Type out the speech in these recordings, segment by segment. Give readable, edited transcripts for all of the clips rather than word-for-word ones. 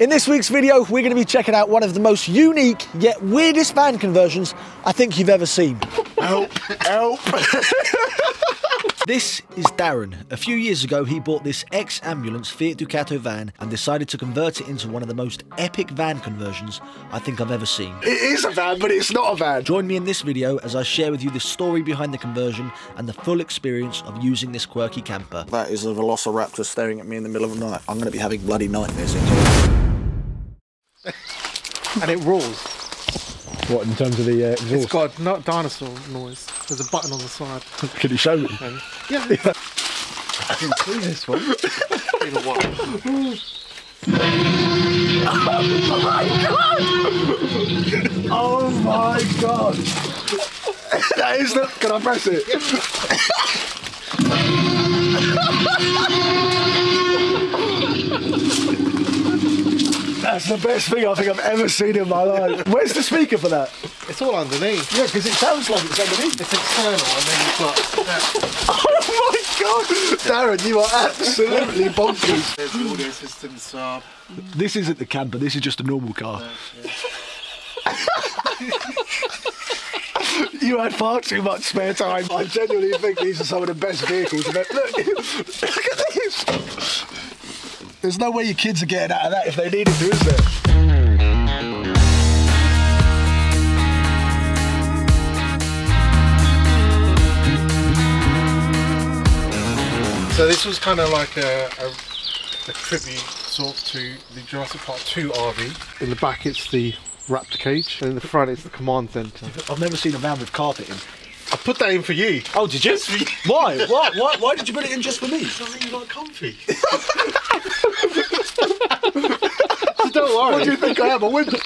In this week's video, we're going to be checking out one of the most unique yet weirdest van conversions I think you've ever seen. Help! Help! This is Darren. A few years ago, he bought this ex-ambulance Fiat Ducato van and decided to convert it into one of the most epic van conversions I think I've ever seen. It is a van, but it's not a van. Join me in this video as I share with you the story behind the conversion and the full experience of using this quirky camper. That is a Velociraptor staring at me in the middle of the night. I'm going to be having bloody nightmares. And it roars. What, in terms of the exhaust? It's got not dinosaur noise. There's a button on the side. Can you show me? Yeah. I didn't see this one. In a while. Oh my god! Oh my god! That is the... Can I press it? That's the best thing I think I've ever seen in my life. Where's the speaker for that? It's all underneath. Yeah, because it sounds like it's underneath. It's external, and then you've got that. Oh my god! Darren, you are absolutely bonkers. There's audio systems. This isn't the camper, this is just a normal car. You had far too much spare time. I genuinely think these are some of the best vehicles. Look, look at this! There's no way your kids are getting out of that if they needed to, is there? So this was kind of like a tribute sort of to the Jurassic Park 2 RV. In the back it's the raptor cage, and in the front it's the command centre. I've never seen a van with carpet in. I put that in for you. Oh, did you? Why? Why did you put it in just for me? Because I think you like comfy. So don't worry. What do you think I am? A window?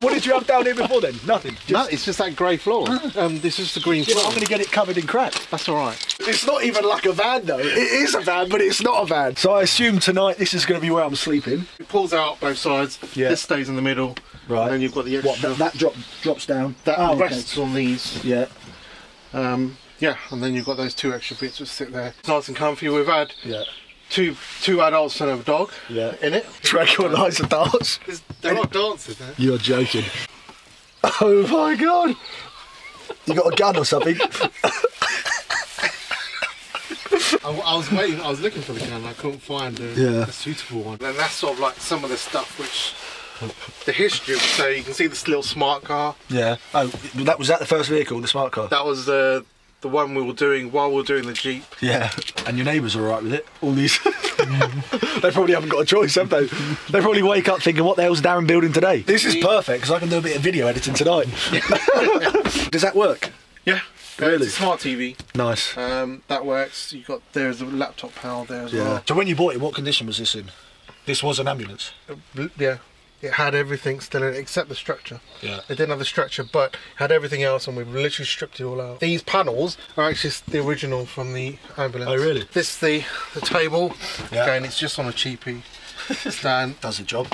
What did you have down here before then? Nothing. Just... No, it's just that grey floor. This is the green floor. I'm going to get it covered in crap. That's all right. It's not even like a van though. It is a van, but it's not a van. So I assume tonight this is going to be where I'm sleeping. It pulls out both sides. Yeah. This stays in the middle. Right. And then you've got the extra. What, that drops down. That rests on these. Yeah. Yeah, and then you've got those two extra bits that sit there. It's nice and comfy. We've had two adults and a dog in it. Drag your lights and dance. They're not dancing there. You're joking. Oh my god! You got a gun or something? I was waiting, I was looking for the gun, I couldn't find a suitable one. And that's sort of like some of the stuff which... the history of, so you can see this little smart car. Yeah. Oh, that was that the first vehicle, the smart car? That was the one we were doing while we were doing the Jeep. Yeah. And your neighbours are all right with it? All these... They probably haven't got a choice, have they? They probably wake up thinking, what the hell's Darren building today? This is perfect, because I can do a bit of video editing tonight. Does that work? Yeah. Really? It's a smart TV. Nice. That works. You've got... There's a laptop panel there as well. So when you bought it, what condition was this in? This was an ambulance? Yeah. It had everything still in it except the structure. Yeah. It didn't have the structure, but it had everything else, and we've literally stripped it all out. These panels are actually the original from the ambulance. Oh, really? This is the table. Yeah. Again, it's just on a cheapie stand. Does the job.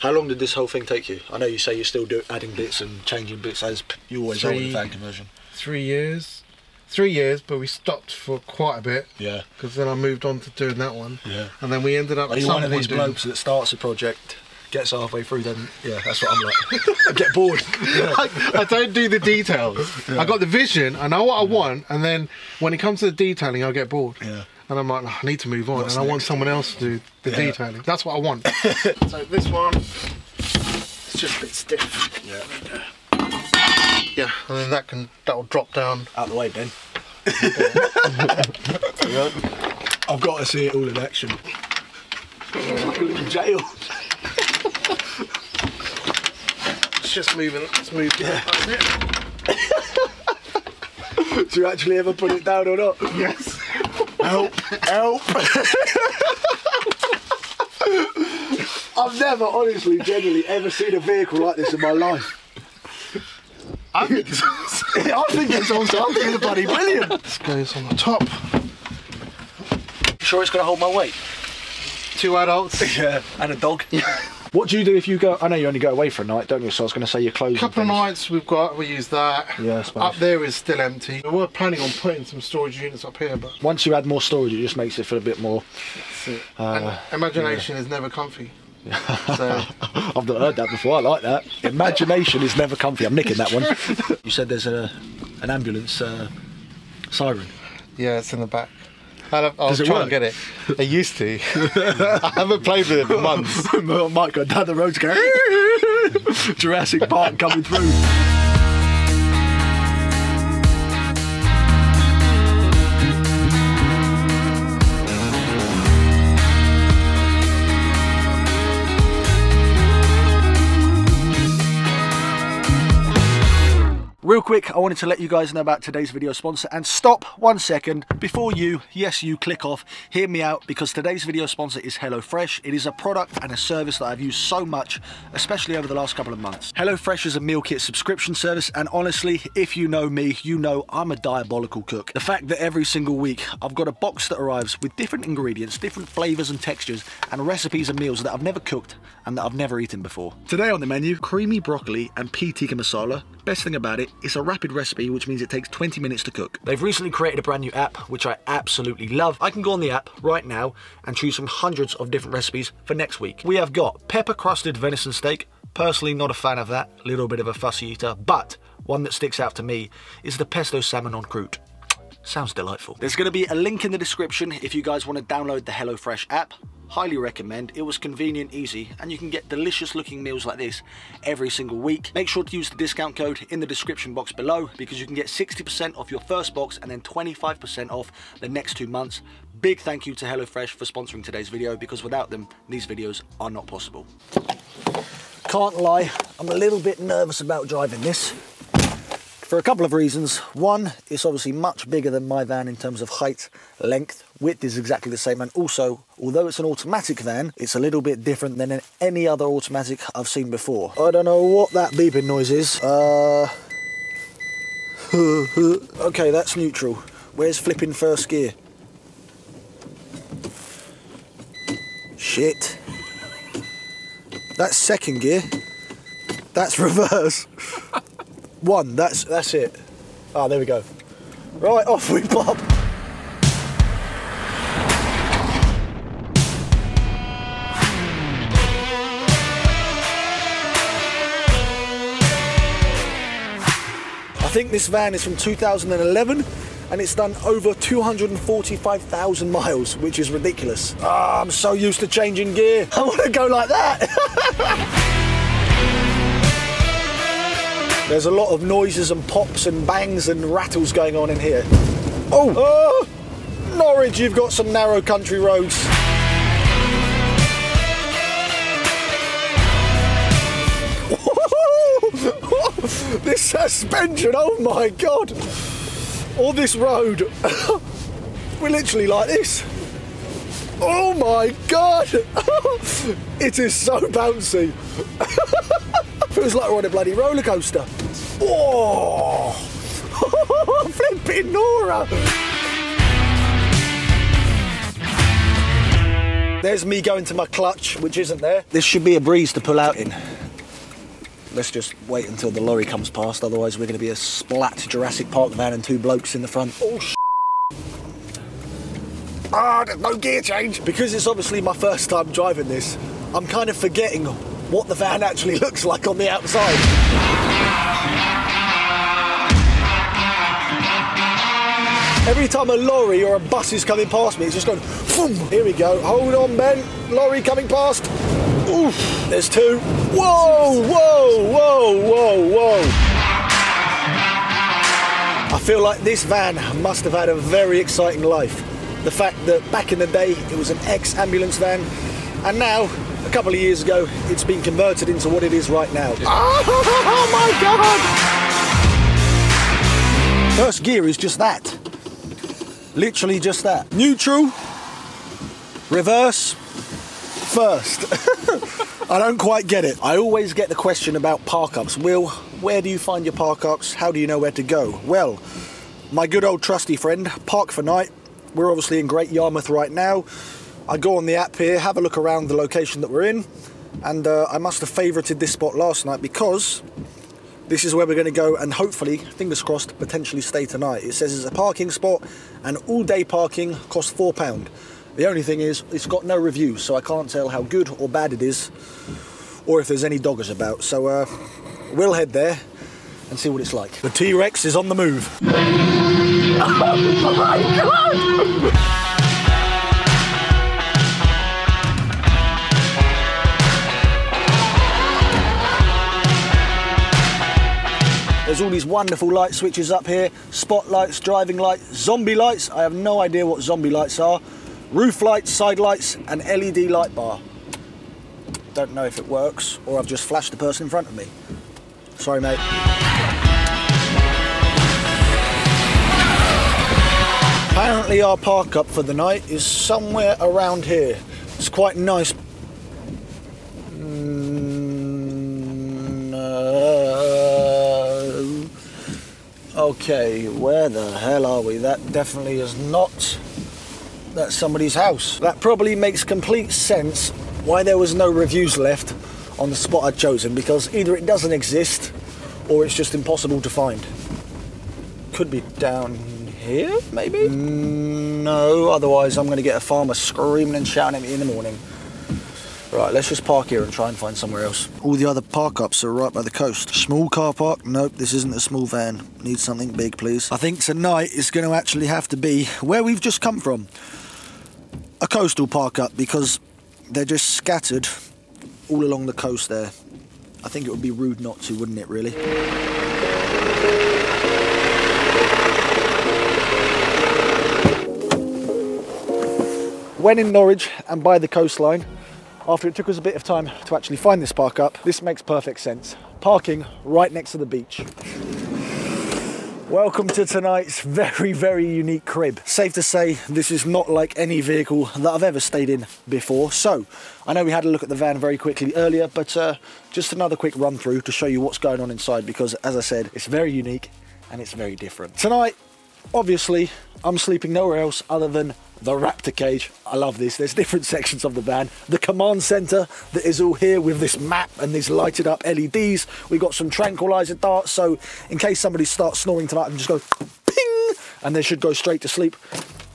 How long did this whole thing take you? I know you say you're still adding bits and changing bits as you always are with the van conversion. 3 years. 3 years, but we stopped for quite a bit. Yeah. Because then I moved on to doing that one. Yeah. And then we ended up... Are you one of these blokes that starts a project, gets halfway through, then that's what I'm like. I get bored. Yeah. I don't do the details. Yeah. I got the vision, I know what I want, and then when it comes to the detailing I get bored. Yeah. And I'm like, oh, I need to move on. What's next? I want someone else to do the detailing. That's what I want. So this one, it's just a bit stiff. Yeah. Yeah, and then that'll drop down. Out the way, Ben. I've got to see it all in action. It's like a little jail. Just moving, let's move it. Yeah. Do you actually ever put it down or not? Yes. Help, help. I've never, honestly, genuinely ever seen a vehicle like this in my life. I think it's awesome. I think it's bloody brilliant. This goes on the top. Sure it's going to hold my weight? Two adults. Yeah. And a dog. Yeah. What do you do if you go? I know you only go away for a night, don't you? So I was going to say your clothes. A couple of nights we've got, we use that. Yeah, I suppose. Up there is still empty. We were planning on putting some storage units up here, but once you add more storage, it just makes it feel a bit more. That's it. And imagination is never comfy. So I've not heard that before. I like that. Imagination is never comfy. I'm nicking that one. You said there's an ambulance siren. Yeah, it's in the back. I'll try and get it. I used to. I haven't played with it for months. Mike got down the road to go Jurassic Park coming through. Real quick, I wanted to let you guys know about today's video sponsor, and stop 1 second before you, yes you, click off. Hear me out, because today's video sponsor is HelloFresh. It is a product and a service that I've used so much, especially over the last couple of months. HelloFresh is a meal kit subscription service, and honestly, if you know me, you know I'm a diabolical cook. The fact that every single week I've got a box that arrives with different ingredients, different flavors and textures, and recipes and meals that I've never cooked and that I've never eaten before. Today on the menu, creamy broccoli and pea tikka masala. Best thing about it, it's a rapid recipe, which means it takes 20 minutes to cook. They've recently created a brand new app, which I absolutely love. I can go on the app right now and choose from hundreds of different recipes for next week. We have got pepper crusted venison steak. Personally, not a fan of that. A little bit of a fussy eater, but one that sticks out to me is the pesto salmon en croûte. Sounds delightful. There's going to be a link in the description if you guys want to download the HelloFresh app. Highly recommend. It was convenient, easy, and you can get delicious looking meals like this every single week. Make sure to use the discount code in the description box below, because you can get 60% off your first box and then 25% off the next 2 months. Big thank you to HelloFresh for sponsoring today's video, because without them, these videos are not possible. Can't lie, I'm a little bit nervous about driving this for a couple of reasons. One, it's obviously much bigger than my van in terms of height, length, width is exactly the same, and also, although it's an automatic van, it's a little bit different than any other automatic I've seen before. I don't know what that beeping noise is. Okay, that's neutral. Where's flipping first gear? Shit. That's second gear. That's reverse. One, that's it. Ah, there we go. Right, off we pop. I think this van is from 2011 and it's done over 245,000 miles, which is ridiculous. Ah, I'm so used to changing gear. I want to go like that. There's a lot of noises and pops and bangs and rattles going on in here. Oh, Norwich, you've got some narrow country roads. This suspension, oh my God. Or this road. We're literally like this. Oh my God. It is so bouncy. Feels like we're on a bloody roller coaster. Whoa. Flipping Nora. There's me going to my clutch, which isn't there. This should be a breeze to pull out in. Let's just wait until the lorry comes past, otherwise we're going to be a splat Jurassic Park van and two blokes in the front. Oh, sh**. Ah, no gear change. Because it's obviously my first time driving this, I'm kind of forgetting what the van actually looks like on the outside. Every time a lorry or a bus is coming past me, it's just going, boom. Here we go. Hold on, Ben. Lorry coming past. Oof, there's two. Whoa, whoa, whoa, whoa, whoa. I feel like this van must have had a very exciting life. The fact that back in the day, it was an ex-ambulance van, and now, a couple of years ago, it's been converted into what it is right now. Oh my God! First gear is just that. Literally just that. Neutral, reverse, first. I don't quite get it. I always get the question about park-ups. Will, where do you find your park-ups? How do you know where to go? Well, my good old trusty friend, Park for Night. We're obviously in Great Yarmouth right now. I go on the app here, have a look around the location that we're in, and I must have favorited this spot last night, because this is where we're going to go and hopefully, fingers crossed, potentially stay tonight. It says it's a parking spot, and all-day parking costs £4. The only thing is, it's got no reviews, so I can't tell how good or bad it is, or if there's any doggers about. So we'll head there and see what it's like. The T-Rex is on the move. Oh my God! There's all these wonderful light switches up here. Spotlights, driving lights, zombie lights. I have no idea what zombie lights are. Roof lights, side lights, and LED light bar. Don't know if it works, or I've just flashed the person in front of me. Sorry, mate. Apparently our park up for the night is somewhere around here. It's quite nice. Okay, where the hell are we? That definitely is not... That's somebody's house. That probably makes complete sense why there was no reviews left on the spot I'd chosen, because either it doesn't exist or it's just impossible to find. Could be down here, maybe? No, otherwise I'm going to get a farmer screaming and shouting at me in the morning. Right, let's just park here and try and find somewhere else. All the other park-ups are right by the coast. Small car park? Nope, this isn't a small van. Need something big, please. I think tonight it's going to actually have to be where we've just come from. A coastal park-up, because they're just scattered all along the coast there. I think it would be rude not to, wouldn't it, really? When in Norwich and by the coastline, after it took us a bit of time to actually find this park up, this makes perfect sense. Parking right next to the beach. Welcome to tonight's very, very unique crib. Safe to say, this is not like any vehicle that I've ever stayed in before. So, I know we had a look at the van very quickly earlier, but just another quick run through to show you what's going on inside, because as I said, it's very unique and it's very different. Tonight, obviously, I'm sleeping nowhere else other than the raptor cage. I love this. There's different sections of the van. The command center that is all here with this map and these lighted up LEDs. We've got some tranquilizer darts, so in case somebody starts snoring tonight and just go ping, and they should go straight to sleep.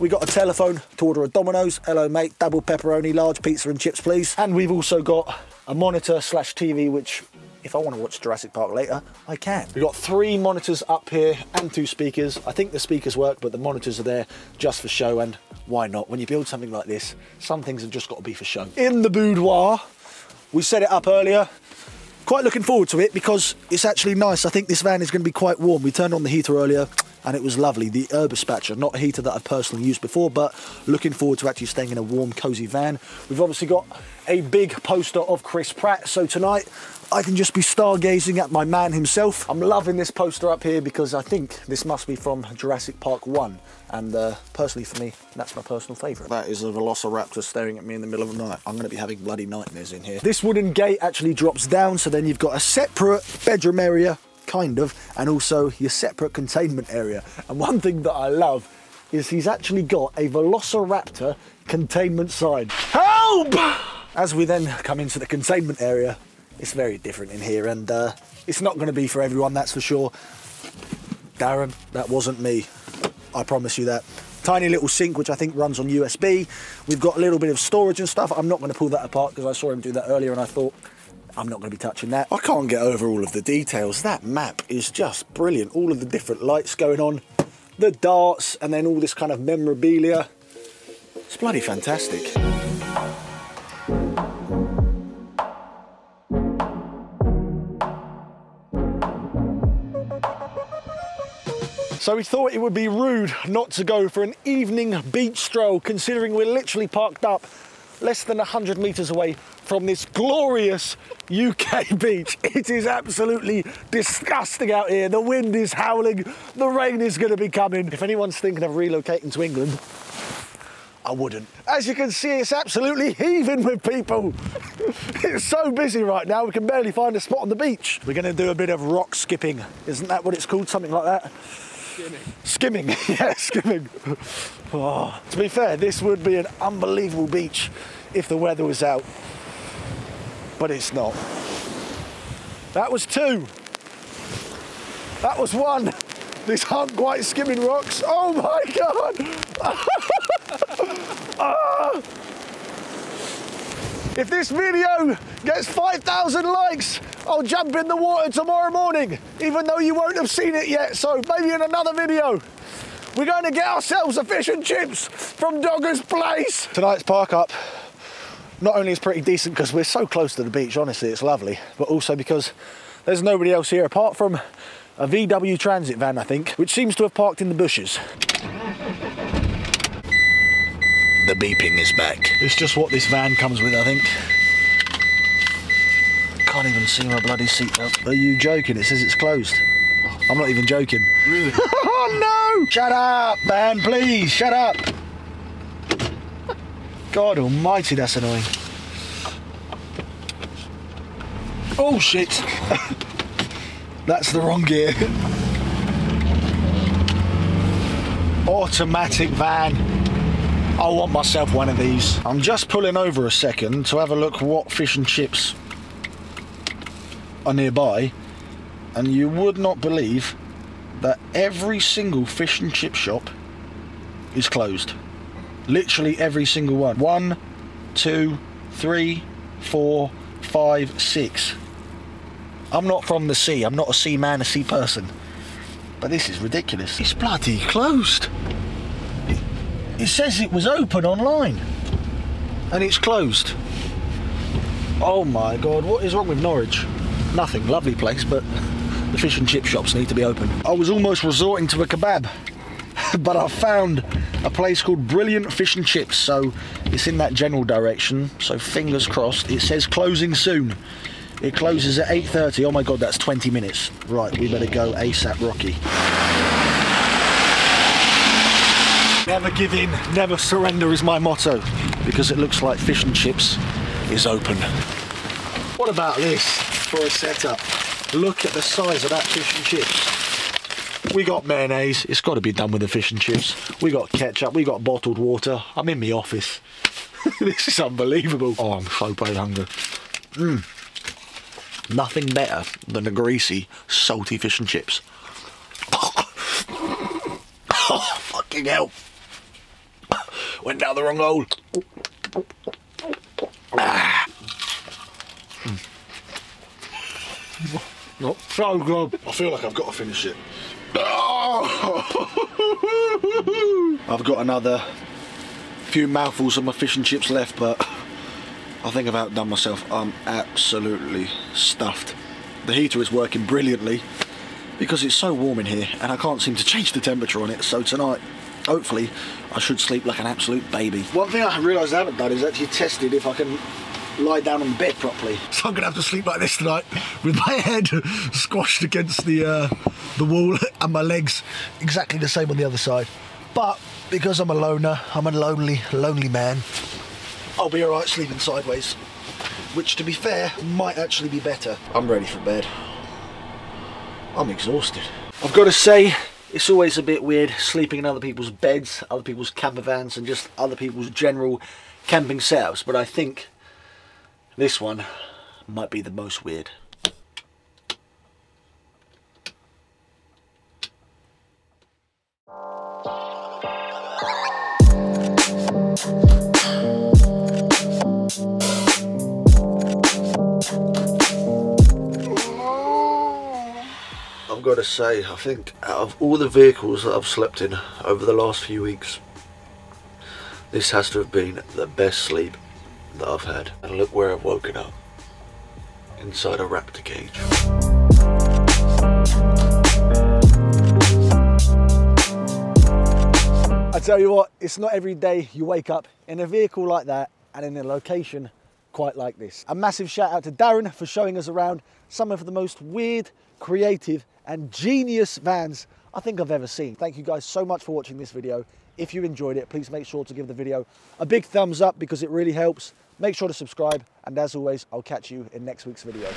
We got a telephone to order a Domino's. Hello, mate. Double pepperoni, large pizza and chips, please. And we've also got a monitor slash TV, which if I want to watch Jurassic Park later, I can. We've got 3 monitors up here and 2 speakers. I think the speakers work, but the monitors are there just for show, and why not? When you build something like this, some things have just got to be for show. In the boudoir, we set it up earlier. Quite looking forward to it because it's actually nice. I think this van is going to be quite warm. We turned on the heater earlier and it was lovely. The Herbispatcher, not a heater that I've personally used before, but looking forward to actually staying in a warm, cozy van. We've obviously got a big poster of Chris Pratt, so tonight I can just be stargazing at my man himself. I'm loving this poster up here because I think this must be from Jurassic Park 1, and personally for me, that's my personal favourite. That is a Velociraptor staring at me in the middle of the night. I'm going to be having bloody nightmares in here. This wooden gate actually drops down, so then you've got a separate bedroom area, kind of, and also your separate containment area. And one thing that I love is he's actually got a Velociraptor containment sign. Help! As we then come into the containment area, it's very different in here, and it's not going to be for everyone, that's for sure. Darren, that wasn't me. I promise you that. Tiny little sink, which I think runs on USB. We've got a little bit of storage and stuff. I'm not going to pull that apart because I saw him do that earlier and I thought, I'm not going to be touching that. I can't get over all of the details. That map is just brilliant. All of the different lights going on, the darts, and then all this kind of memorabilia. It's bloody fantastic. So we thought it would be rude not to go for an evening beach stroll, considering we're literally parked up less than 100 meters away from this glorious UK beach. It is absolutely disgusting out here. The wind is howling, the rain is going to be coming. If anyone's thinking of relocating to England, I wouldn't. As you can see, it's absolutely heaving with people. It's so busy right now, we can barely find a spot on the beach. We're going to do a bit of rock skipping. Isn't that what it's called? Something like that. Skimming. Skimming, yeah, skimming. Oh. To be fair, this would be an unbelievable beach if the weather was out, but it's not. That was 2. That was 1. These aren't quite skimming rocks. Oh my God! Oh! If this video gets 5,000 likes, I'll jump in the water tomorrow morning, even though you won't have seen it yet, so maybe in another video. We're going to get ourselves a fish and chips from Dogger's Place. Tonight's park up, not only is pretty decent because we're so close to the beach, honestly, it's lovely, but also because there's nobody else here apart from a VW Transit van, I think, which seems to have parked in the bushes. The beeping is back. It's just what this van comes with, I think. Can't even see my bloody seatbelt. Are you joking? It says it's closed. I'm not even joking. Really? Oh no! Shut up, man, please, shut up. God almighty, that's annoying. Oh shit. That's the wrong gear. Automatic van. I want myself one of these. I'm just pulling over a second to have a look what fish and chips are nearby. And you would not believe that every single fish and chip shop is closed. Literally every single one. 1, 2, 3, 4, 5, 6. I'm not from the sea. I'm not a sea man, a sea person. But this is ridiculous. It's bloody closed. It says it was open online. And it's closed. Oh my God, what is wrong with Norwich? Nothing, lovely place, but the fish and chip shops need to be open. I was almost resorting to a kebab, but I found a place called Brilliant Fish and Chips, so it's in that general direction, so fingers crossed. It says closing soon. It closes at 8:30. Oh my God, that's 20 minutes. Right, we better go ASAP Rocky. Never give in, never surrender is my motto, because it looks like fish and chips is open. What about this for a setup? Look at the size of that fish and chips. We got mayonnaise, it's got to be done with the fish and chips. We got ketchup, we got bottled water. I'm in my office. This is unbelievable. Oh, I'm so bloody hungry. Nothing better than a greasy, salty fish and chips. Oh, fucking hell. Went down the wrong hole. Ah. Not so good. I feel like I've got to finish it. Oh! I've got another few mouthfuls of my fish and chips left, but I think I've outdone myself. I'm absolutely stuffed. The heater is working brilliantly because it's so warm in here and I can't seem to change the temperature on it, so tonight hopefully I should sleep like an absolute baby. One thing I realised I haven't done is actually tested if I can lie down on the bed properly. So I'm gonna have to sleep like this tonight with my head squashed against the wall and my legs exactly the same on the other side. But because I'm a loner, I'm a lonely, lonely man, I'll be all right sleeping sideways, which to be fair, might actually be better. I'm ready for bed. I'm exhausted. I've got to say, it's always a bit weird sleeping in other people's beds, other people's camper vans and just other people's general camping setups, but I think this one might be the most weird. I've got to say, I think out of all the vehicles that I've slept in over the last few weeks, this has to have been the best sleep that I've had. And look where I've woken up, inside a raptor cage. I tell you what, it's not every day you wake up in a vehicle like that and in a location quite like this. A massive shout out to Darren for showing us around some of the most weird, creative and genius vans I think I've ever seen. Thank you guys so much for watching this video. If you enjoyed it, please make sure to give the video a big thumbs up because it really helps. Make sure to subscribe, and as always, I'll catch you in next week's video.